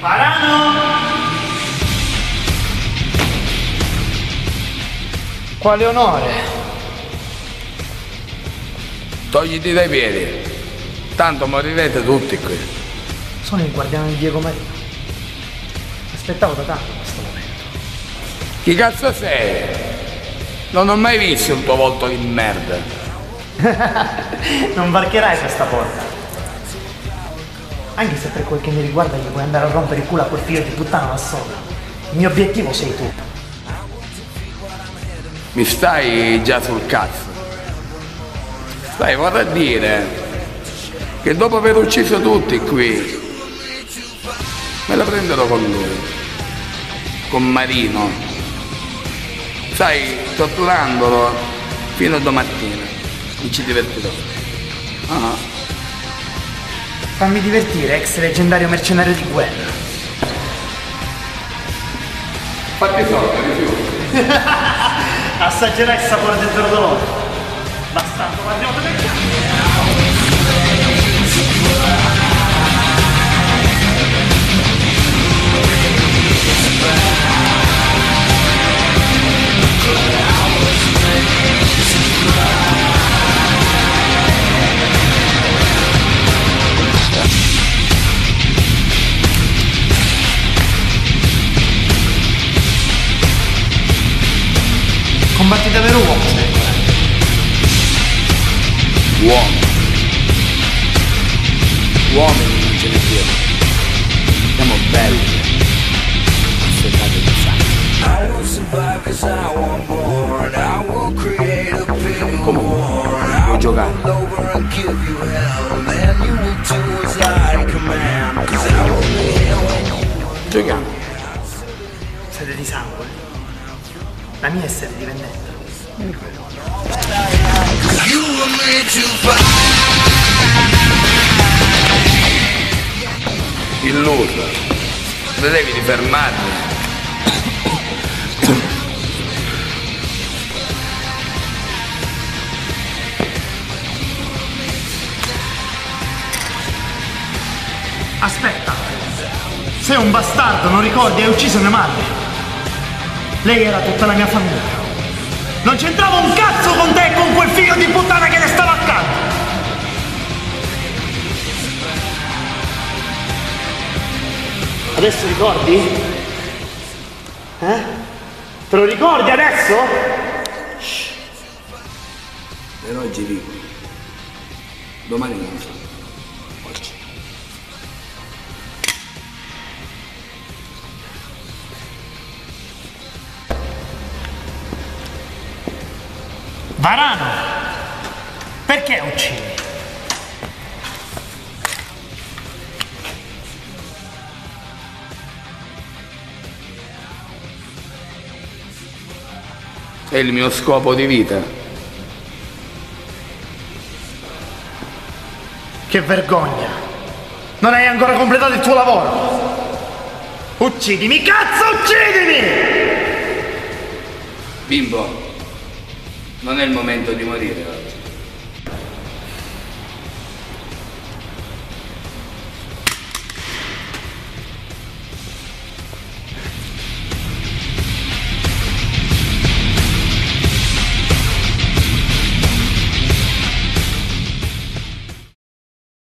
Varano! Quale onore! Togliti dai piedi, tanto morirete tutti qui. Sono il guardiano di Diego Marino. Aspettavo da tanto questo momento. Chi cazzo sei? Non ho mai visto un tuo volto di merda. Non varcherai questa porta. Anche se per quel che mi riguarda gli puoi andare a rompere il culo a quel figlio di puttana là sopra. Il mio obiettivo sei tu. Mi stai già sul cazzo. Dai, vorrei dire che dopo aver ucciso tutti qui me la prenderò con lui, con Marino. Sai, torturandolo fino a domattina mi ci divertirò. Fammi divertire, ex leggendario mercenario di guerra. Fatti sorte, rifiuto. Assaggerai il sapore del verdolone. Bastardo, andiamo a combatti davvero uomo, se hai coraggio. Uomo. Uomini non ce ne chiedono. Siamo belli. Assettate di sangue. Comunque, vuoi giocare? Giochiamo. Siete di sangue? La mia è sede di vendetta. Illuso, vedevi di fermarmi. Aspetta, sei un bastardo, non ricordi, hai ucciso mia madre. Lei era tutta la mia famiglia. Non c'entrava un cazzo con te e con quel figlio di puttana che le stava accanto. Adesso ricordi? Te lo ricordi adesso? Shh. Per oggi vivo. Domani non so. Oggi. Varano, perché uccidi? È il mio scopo di vita. Che vergogna! Non hai ancora completato il tuo lavoro! Uccidimi, cazzo, uccidimi! Bimbo. Non è il momento di morire.